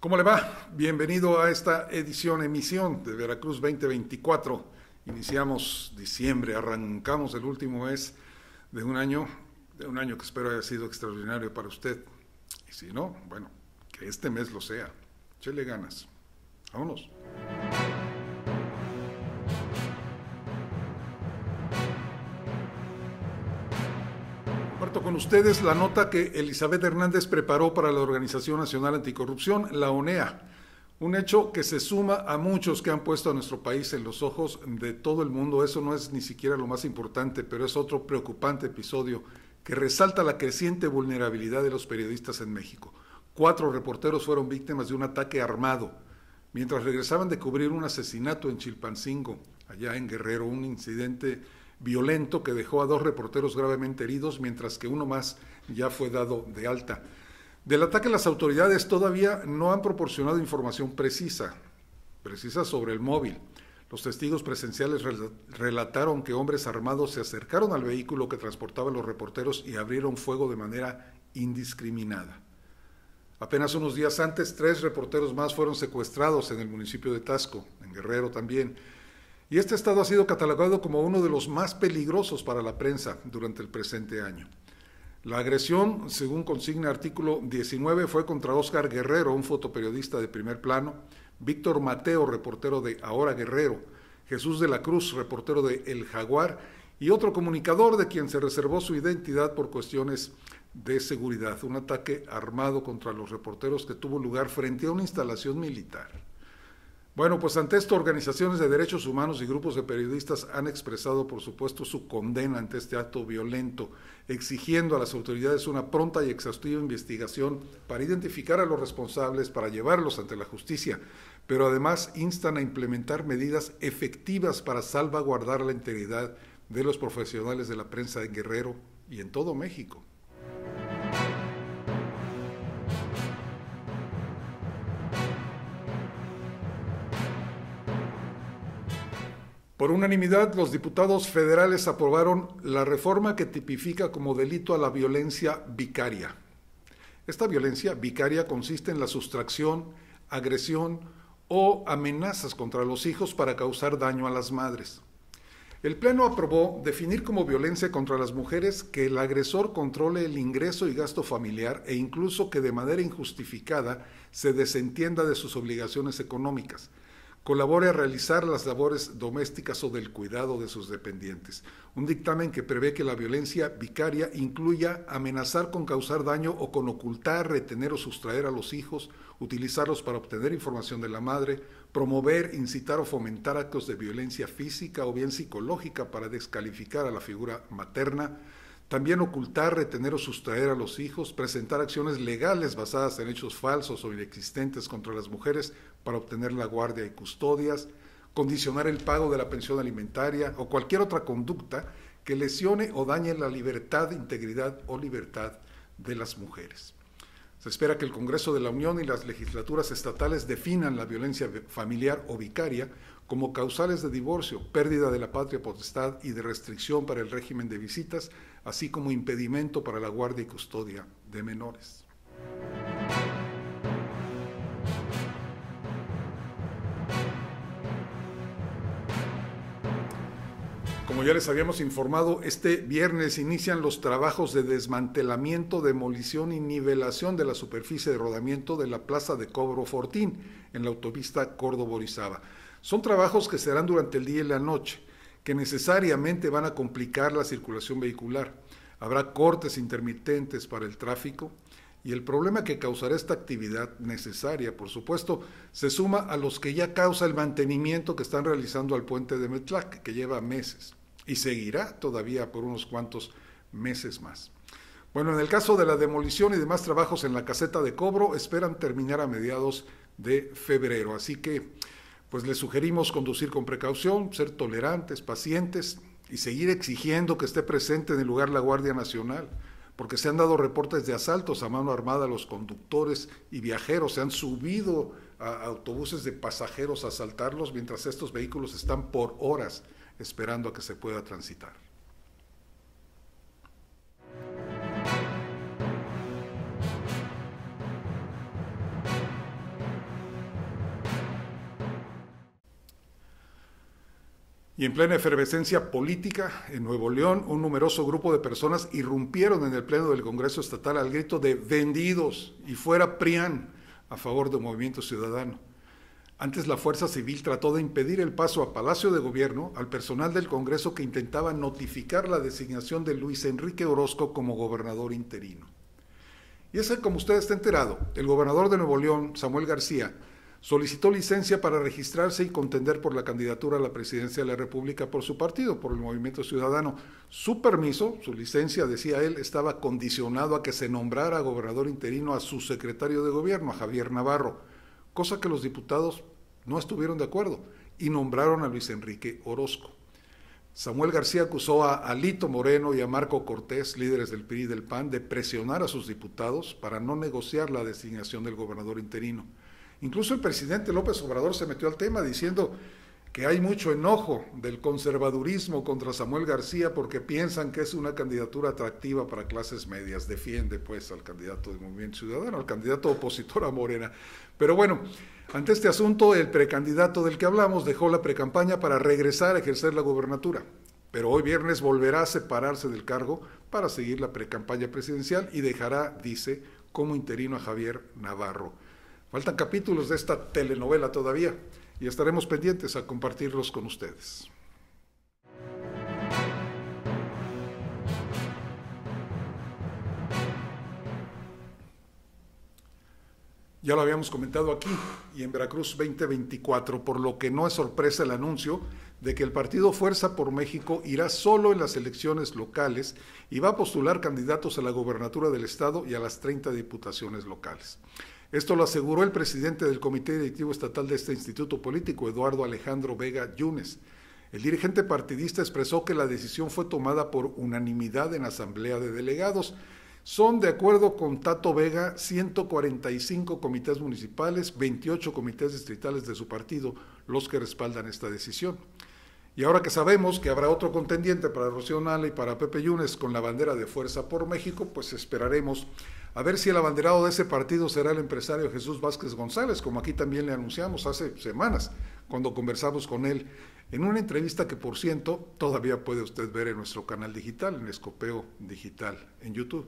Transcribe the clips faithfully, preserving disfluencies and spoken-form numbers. ¿Cómo le va? Bienvenido a esta edición, emisión de Veracruz veinte veinticuatro. Iniciamos diciembre, arrancamos el último mes de un año, de un año que espero haya sido extraordinario para usted. Y si no, bueno, que este mes lo sea. Échele ganas. Vámonos. Con ustedes la nota que Elizabeth Hernández preparó para la Organización Nacional Anticorrupción, la O N E A, un hecho que se suma a muchos que han puesto a nuestro país en los ojos de todo el mundo. Eso no es ni siquiera lo más importante, pero es otro preocupante episodio que resalta la creciente vulnerabilidad de los periodistas en México. Cuatro reporteros fueron víctimas de un ataque armado mientras regresaban de cubrir un asesinato en Chilpancingo, allá en Guerrero, un incidente violento que dejó a dos reporteros gravemente heridos, mientras que uno más ya fue dado de alta. Del ataque, las autoridades todavía no han proporcionado información precisa, precisa sobre el móvil. Los testigos presenciales rel- relataron que hombres armados se acercaron al vehículo que transportaban los reporteros y abrieron fuego de manera indiscriminada. Apenas unos días antes, tres reporteros más fueron secuestrados en el municipio de Taxco, en Guerrero también. Y este estado ha sido catalogado como uno de los más peligrosos para la prensa durante el presente año. La agresión, según consigna artículo diecinueve, fue contra Óscar Guerrero, un fotoperiodista de primer plano, Víctor Mateo, reportero de Ahora Guerrero, Jesús de la Cruz, reportero de El Jaguar, y otro comunicador de quien se reservó su identidad por cuestiones de seguridad. Un ataque armado contra los reporteros que tuvo lugar frente a una instalación militar. Bueno, pues ante esto, organizaciones de derechos humanos y grupos de periodistas han expresado, por supuesto, su condena ante este acto violento, exigiendo a las autoridades una pronta y exhaustiva investigación para identificar a los responsables, para llevarlos ante la justicia, pero además instan a implementar medidas efectivas para salvaguardar la integridad de los profesionales de la prensa en Guerrero y en todo México. Por unanimidad, los diputados federales aprobaron la reforma que tipifica como delito a la violencia vicaria. Esta violencia vicaria consiste en la sustracción, agresión o amenazas contra los hijos para causar daño a las madres. El Pleno aprobó definir como violencia contra las mujeres que el agresor controle el ingreso y gasto familiar e incluso que de manera injustificada se desentienda de sus obligaciones económicas, colabore a realizar las labores domésticas o del cuidado de sus dependientes. Un dictamen que prevé que la violencia vicaria incluya amenazar con causar daño o con ocultar, retener o sustraer a los hijos, utilizarlos para obtener información de la madre, promover, incitar o fomentar actos de violencia física o bien psicológica para descalificar a la figura materna, también ocultar, retener o sustraer a los hijos, presentar acciones legales basadas en hechos falsos o inexistentes contra las mujeres para obtener la guardia y custodias, condicionar el pago de la pensión alimentaria o cualquier otra conducta que lesione o dañe la libertad, integridad o libertad de las mujeres. Se espera que el Congreso de la Unión y las legislaturas estatales definan la violencia familiar o vicaria como causales de divorcio, pérdida de la patria potestad y de restricción para el régimen de visitas, así como impedimento para la guardia y custodia de menores. Como ya les habíamos informado, este viernes inician los trabajos de desmantelamiento, demolición y nivelación de la superficie de rodamiento de la Plaza de Cobro Fortín en la autopista Córdoba-Orizaba. Son trabajos que serán durante el día y la noche, que necesariamente van a complicar la circulación vehicular. Habrá cortes intermitentes para el tráfico y el problema que causará esta actividad necesaria, por supuesto, se suma a los que ya causa el mantenimiento que están realizando al puente de Metlac, que lleva meses y seguirá todavía por unos cuantos meses más. Bueno, en el caso de la demolición y demás trabajos en la caseta de cobro, esperan terminar a mediados de febrero, así que pues les sugerimos conducir con precaución, ser tolerantes, pacientes y seguir exigiendo que esté presente en el lugar la Guardia Nacional, porque se han dado reportes de asaltos a mano armada a los conductores y viajeros, se han subido a autobuses de pasajeros a asaltarlos mientras estos vehículos están por horas esperando a que se pueda transitar. Y en plena efervescencia política, en Nuevo León, un numeroso grupo de personas irrumpieron en el Pleno del Congreso Estatal al grito de «vendidos» y «fuera PRIAN» a favor del Movimiento Ciudadano. Antes la Fuerza Civil trató de impedir el paso a Palacio de Gobierno al personal del Congreso que intentaba notificar la designación de Luis Enrique Orozco como gobernador interino. Y es que, como usted está enterado, el gobernador de Nuevo León, Samuel García, solicitó licencia para registrarse y contender por la candidatura a la presidencia de la República por su partido, por el Movimiento Ciudadano. Su permiso, su licencia, decía él, estaba condicionado a que se nombrara gobernador interino a su secretario de gobierno, a Javier Navarro, cosa que los diputados no estuvieron de acuerdo y nombraron a Luis Enrique Orozco. Samuel García acusó a Alito Moreno y a Marco Cortés, líderes del P R I y del PAN, de presionar a sus diputados para no negociar la designación del gobernador interino. Incluso el presidente López Obrador se metió al tema diciendo que hay mucho enojo del conservadurismo contra Samuel García porque piensan que es una candidatura atractiva para clases medias. Defiende pues al candidato del Movimiento Ciudadano, al candidato opositor a Morena. Pero bueno, ante este asunto el precandidato del que hablamos dejó la precampaña para regresar a ejercer la gubernatura. Pero hoy viernes volverá a separarse del cargo para seguir la precampaña presidencial y dejará, dice, como interino a Javier Navarro. Faltan capítulos de esta telenovela todavía y estaremos pendientes a compartirlos con ustedes. Ya lo habíamos comentado aquí y en Veracruz veinte veinticuatro, por lo que no es sorpresa el anuncio de que el partido Fuerza por México irá solo en las elecciones locales y va a postular candidatos a la gobernatura del estado y a las treinta diputaciones locales. Esto lo aseguró el presidente del Comité Directivo Estatal de este instituto político, Eduardo Alejandro Vega Yunes. El dirigente partidista expresó que la decisión fue tomada por unanimidad en asamblea de delegados. Son, de acuerdo con Tato Vega, ciento cuarenta y cinco comités municipales, veintiocho comités distritales de su partido, los que respaldan esta decisión. Y ahora que sabemos que habrá otro contendiente para Rocío Nahle y para Pepe Yunes con la bandera de Fuerza por México, pues esperaremos a ver si el abanderado de ese partido será el empresario Jesús Vázquez González, como aquí también le anunciamos hace semanas, cuando conversamos con él en una entrevista que, por cierto, todavía puede usted ver en nuestro canal digital, en Skopéo Digital, en YouTube.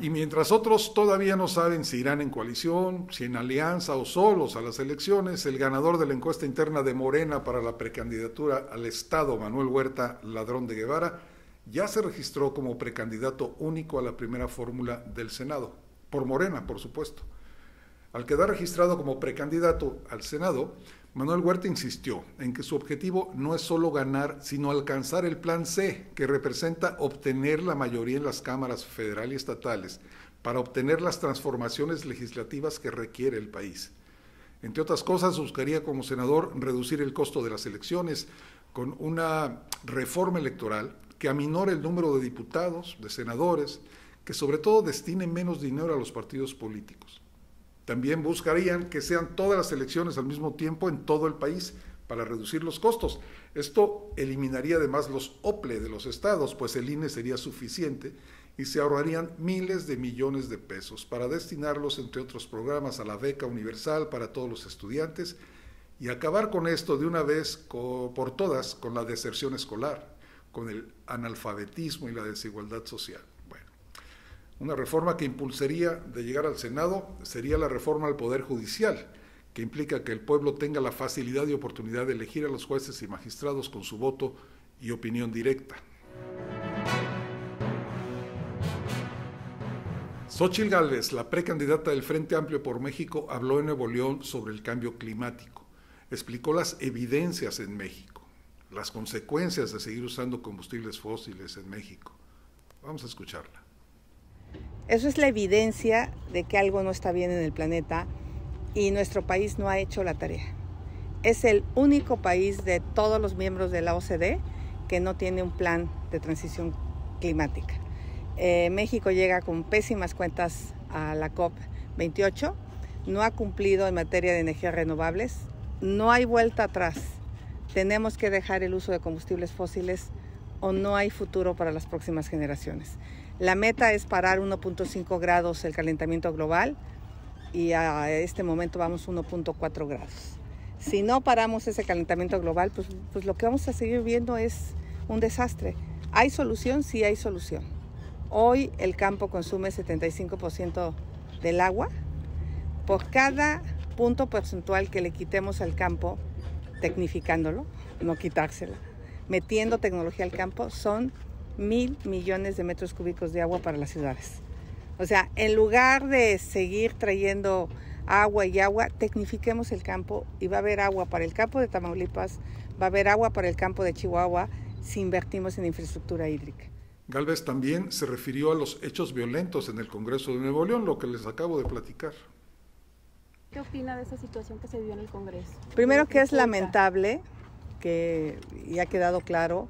Y mientras otros todavía no saben si irán en coalición, si en alianza o solos a las elecciones, el ganador de la encuesta interna de Morena para la precandidatura al estado, Manuel Huerta Ladrón de Guevara, ya se registró como precandidato único a la primera fórmula del Senado, por Morena, por supuesto. Al quedar registrado como precandidato al Senado, Manuel Huerta insistió en que su objetivo no es solo ganar, sino alcanzar el plan C, que representa obtener la mayoría en las cámaras federal y estatales, para obtener las transformaciones legislativas que requiere el país. Entre otras cosas, buscaría como senador reducir el costo de las elecciones con una reforma electoral que aminore el número de diputados, de senadores, que sobre todo destine menos dinero a los partidos políticos. También buscarían que sean todas las elecciones al mismo tiempo en todo el país para reducir los costos. Esto eliminaría además los O P L E de los estados, pues el I N E sería suficiente y se ahorrarían miles de millones de pesos para destinarlos, entre otros programas, a la beca universal para todos los estudiantes y acabar con esto de una vez por todas con la deserción escolar, con el analfabetismo y la desigualdad social. Una reforma que impulsaría de llegar al Senado sería la reforma al Poder Judicial, que implica que el pueblo tenga la facilidad y oportunidad de elegir a los jueces y magistrados con su voto y opinión directa. Xóchitl Gálvez, la precandidata del Frente Amplio por México, habló en Nuevo León sobre el cambio climático. Explicó las evidencias en México, las consecuencias de seguir usando combustibles fósiles en México. Vamos a escucharla. Eso es la evidencia de que algo no está bien en el planeta y nuestro país no ha hecho la tarea. Es el único país de todos los miembros de la O C D E que no tiene un plan de transición climática. Eh, México llega con pésimas cuentas a la COP veintiocho, no ha cumplido en materia de energías renovables, no hay vuelta atrás. Tenemos que dejar el uso de combustibles fósiles o no hay futuro para las próximas generaciones. La meta es parar uno punto cinco grados el calentamiento global y a este momento vamos uno punto cuatro grados. Si no paramos ese calentamiento global, pues, pues lo que vamos a seguir viendo es un desastre. ¿Hay solución? Sí hay solución. Hoy el campo consume setenta y cinco por ciento del agua. Por cada punto porcentual que le quitemos al campo, tecnificándolo, no quitársela, metiendo tecnología al campo, son mil millones de metros cúbicos de agua para las ciudades. O sea, en lugar de seguir trayendo agua y agua, tecnifiquemos el campo y va a haber agua para el campo de Tamaulipas, va a haber agua para el campo de Chihuahua si invertimos en infraestructura hídrica. Gálvez también se refirió a los hechos violentos en el Congreso de Nuevo León, lo que les acabo de platicar. ¿Qué opina de esa situación que se vivió en el Congreso? Primero que es lamentable, que ya ha quedado claro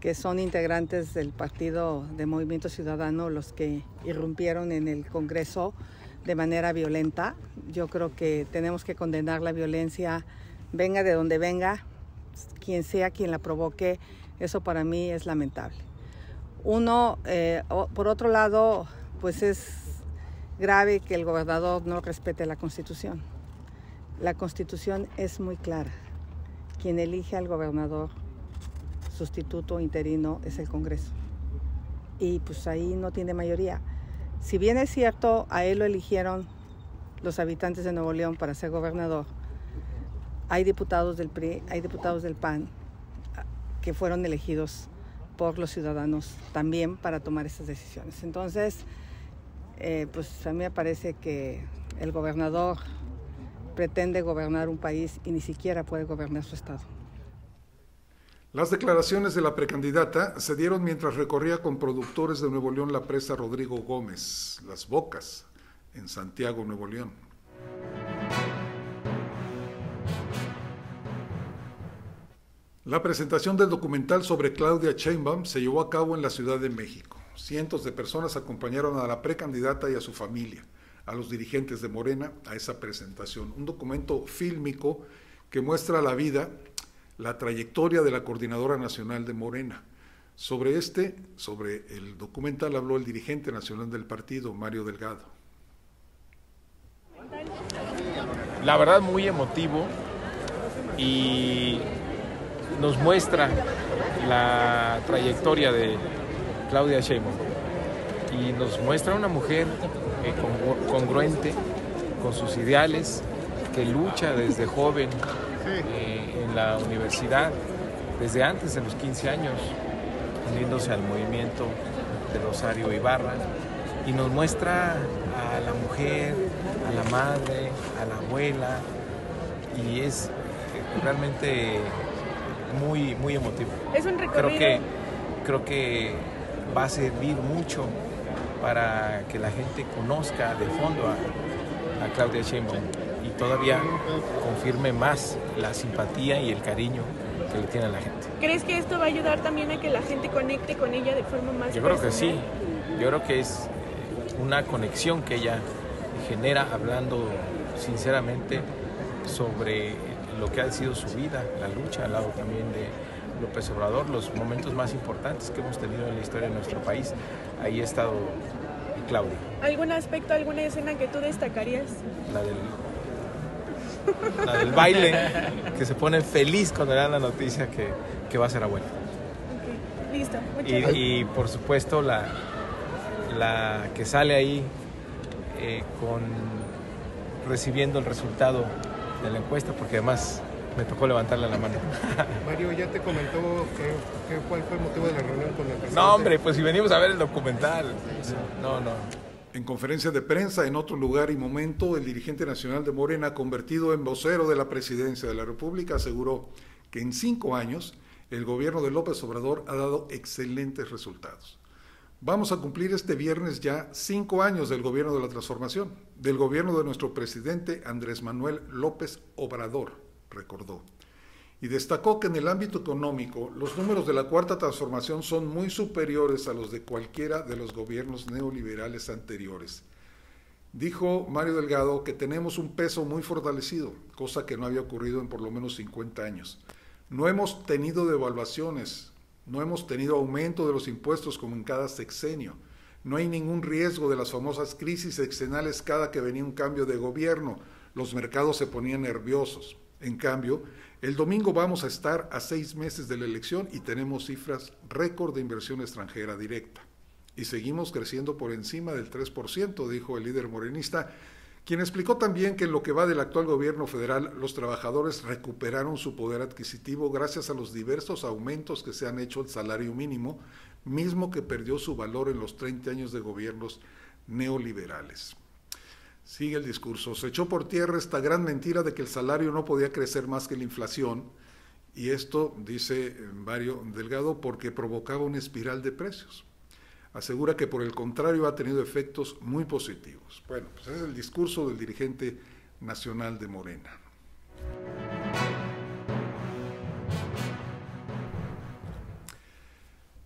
que son integrantes del Partido de Movimiento Ciudadano los que irrumpieron en el Congreso de manera violenta. Yo creo que tenemos que condenar la violencia, venga de donde venga, quien sea quien la provoque. Eso para mí es lamentable. Uno, eh, por otro lado, pues es grave que el gobernador no respete la Constitución. La Constitución es muy clara. Quien elige al gobernador sustituto interino es el Congreso. Y pues ahí no tiene mayoría. Si bien es cierto, a él lo eligieron los habitantes de Nuevo León para ser gobernador, hay diputados del P R I, hay diputados del PAN que fueron elegidos por los ciudadanos también para tomar esas decisiones. Entonces, eh, pues a mí me parece que el gobernador pretende gobernar un país y ni siquiera puede gobernar su estado. Las declaraciones de la precandidata se dieron mientras recorría con productores de Nuevo León la presa Rodrigo Gómez, Las Bocas, en Santiago, Nuevo León. La presentación del documental sobre Claudia Sheinbaum se llevó a cabo en la Ciudad de México. Cientos de personas acompañaron a la precandidata y a su familia, a los dirigentes de Morena, a esa presentación. Un documento fílmico que muestra la vida, la trayectoria de la Coordinadora Nacional de Morena. Sobre este, sobre el documental, habló el dirigente nacional del partido, Mario Delgado. La verdad, muy emotivo, y nos muestra la trayectoria de Claudia Sheinbaum. Y nos muestra una mujer congruente con sus ideales, que lucha desde joven, Eh, en la universidad, desde antes de los quince años, uniéndose al movimiento de Rosario Ibarra, y nos muestra a la mujer, a la madre, a la abuela, y es realmente muy, muy emotivo. Es un recorrido. Creo que, creo que va a servir mucho para que la gente conozca de fondo a, a Claudia Sheinbaum. Todavía confirme más la simpatía y el cariño que le tiene a la gente. ¿Crees que esto va a ayudar también a que la gente conecte con ella de forma más Yo creo personal? que sí. Yo creo que es una conexión que ella genera hablando sinceramente sobre lo que ha sido su vida, la lucha al lado también de López Obrador, los momentos más importantes que hemos tenido en la historia de nuestro país. Ahí ha estado Claudia. ¿Algún aspecto, alguna escena que tú destacarías? La del... La del baile, que se pone feliz cuando le dan la noticia que, que va a ser abuela. Okay, listo, muchas gracias. Y, y por supuesto la, la que sale ahí eh, con, recibiendo el resultado de la encuesta, porque además me tocó levantarle la mano. Mario, ¿ya te comentó que, que, cuál fue el motivo de la reunión con el presidente? No, hombre, pues si venimos a ver el documental. No, no. En conferencia de prensa, en otro lugar y momento, el dirigente nacional de Morena, convertido en vocero de la presidencia de la República, aseguró que en cinco años el gobierno de López Obrador ha dado excelentes resultados. Vamos a cumplir este viernes ya cinco años del gobierno de la transformación, del gobierno de nuestro presidente Andrés Manuel López Obrador, recordó. Y destacó que en el ámbito económico, los números de la Cuarta Transformación son muy superiores a los de cualquiera de los gobiernos neoliberales anteriores. Dijo Mario Delgado que tenemos un peso muy fortalecido, cosa que no había ocurrido en por lo menos cincuenta años. No hemos tenido devaluaciones, no hemos tenido aumento de los impuestos como en cada sexenio. No hay ningún riesgo de las famosas crisis sexenales cada que venía un cambio de gobierno. Los mercados se ponían nerviosos. En cambio, el domingo vamos a estar a seis meses de la elección y tenemos cifras récord de inversión extranjera directa. Y seguimos creciendo por encima del tres por ciento, dijo el líder morenista, quien explicó también que en lo que va del actual gobierno federal, los trabajadores recuperaron su poder adquisitivo gracias a los diversos aumentos que se han hecho al salario mínimo, mismo que perdió su valor en los treinta años de gobiernos neoliberales. Sigue el discurso. Se echó por tierra esta gran mentira de que el salario no podía crecer más que la inflación, y esto, dice Mario Delgado, porque provocaba una espiral de precios. Asegura que por el contrario ha tenido efectos muy positivos. Bueno, pues ese es el discurso del dirigente nacional de Morena.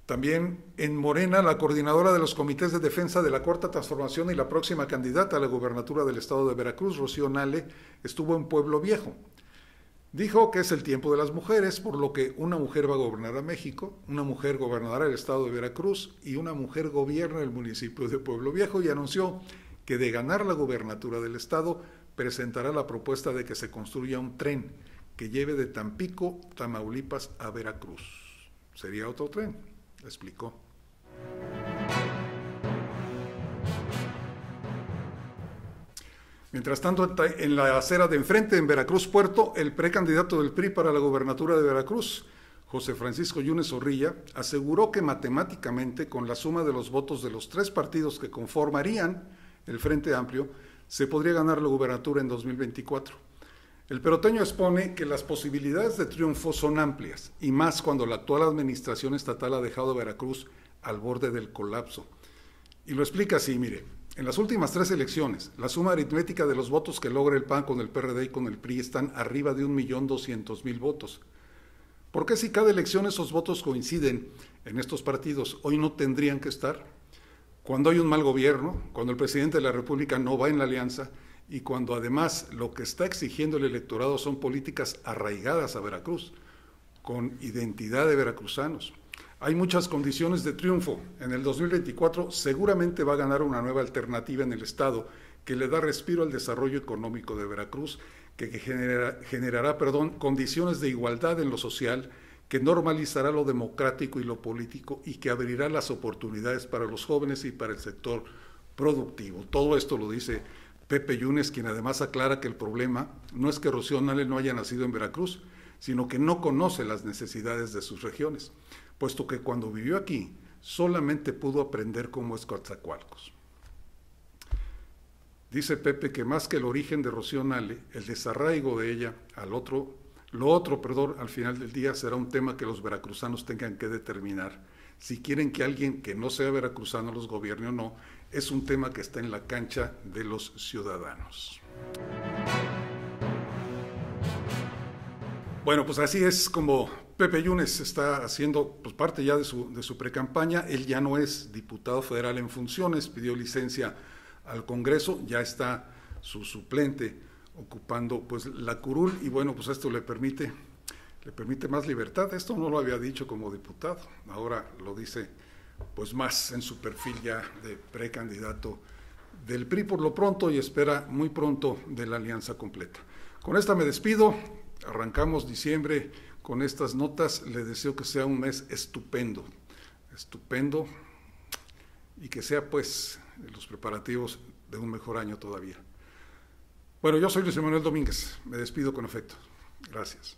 También en Morena, la coordinadora de los comités de defensa de la Cuarta Transformación y la próxima candidata a la gubernatura del estado de Veracruz, Rocío Nahle, estuvo en Pueblo Viejo. Dijo que es el tiempo de las mujeres, por lo que una mujer va a gobernar a México, una mujer gobernará el estado de Veracruz y una mujer gobierna el municipio de Pueblo Viejo, y anunció que de ganar la gubernatura del estado presentará la propuesta de que se construya un tren que lleve de Tampico, Tamaulipas a Veracruz. Sería otro tren, explicó. Mientras tanto, en la acera de enfrente, en Veracruz Puerto, el precandidato del P R I para la gobernatura de Veracruz, José Francisco Yunes Zorrilla, aseguró que matemáticamente, con la suma de los votos de los tres partidos que conformarían el Frente Amplio, se podría ganar la gubernatura en dos mil veinticuatro. El peroteño expone que las posibilidades de triunfo son amplias, y más cuando la actual administración estatal ha dejado a Veracruz al borde del colapso. Y lo explica así, mire. En las últimas tres elecciones, la suma aritmética de los votos que logra el PAN con el P R D y con el P R I están arriba de un millón doscientos mil votos. ¿Por qué si cada elección esos votos coinciden en estos partidos, hoy no tendrían que estar? Cuando hay un mal gobierno, cuando el presidente de la República no va en la alianza y cuando además lo que está exigiendo el electorado son políticas arraigadas a Veracruz, con identidad de veracruzanos. Hay muchas condiciones de triunfo. En el dos mil veinticuatro seguramente va a ganar una nueva alternativa en el estado que le da respiro al desarrollo económico de Veracruz, que genera, generará perdón, condiciones de igualdad en lo social, que normalizará lo democrático y lo político y que abrirá las oportunidades para los jóvenes y para el sector productivo. Todo esto lo dice Pepe Yunes, quien además aclara que el problema no es que Rocío Nahle no haya nacido en Veracruz, sino que no conoce las necesidades de sus regiones, puesto que cuando vivió aquí solamente pudo aprender como Coatzacoalcos. Dice Pepe que más que el origen de Rocío Nahle, el desarraigo de ella al otro, lo otro, perdón, al final del día será un tema que los veracruzanos tengan que determinar. Si quieren que alguien que no sea veracruzano los gobierne o no, es un tema que está en la cancha de los ciudadanos. Bueno, pues así es como Pepe Yunes está haciendo pues, parte ya de su, de su precampaña. Él ya no es diputado federal en funciones, pidió licencia al Congreso, ya está su suplente ocupando pues la curul, y bueno, pues esto le permite, le permite más libertad. Esto no lo había dicho como diputado, ahora lo dice pues más en su perfil ya de precandidato del P R I por lo pronto, y espera muy pronto de la alianza completa. Con esta me despido. Arrancamos diciembre con estas notas. Le deseo que sea un mes estupendo, estupendo, y que sea pues los preparativos de un mejor año todavía. Bueno, yo soy Luis Manuel Domínguez, me despido con afecto. Gracias.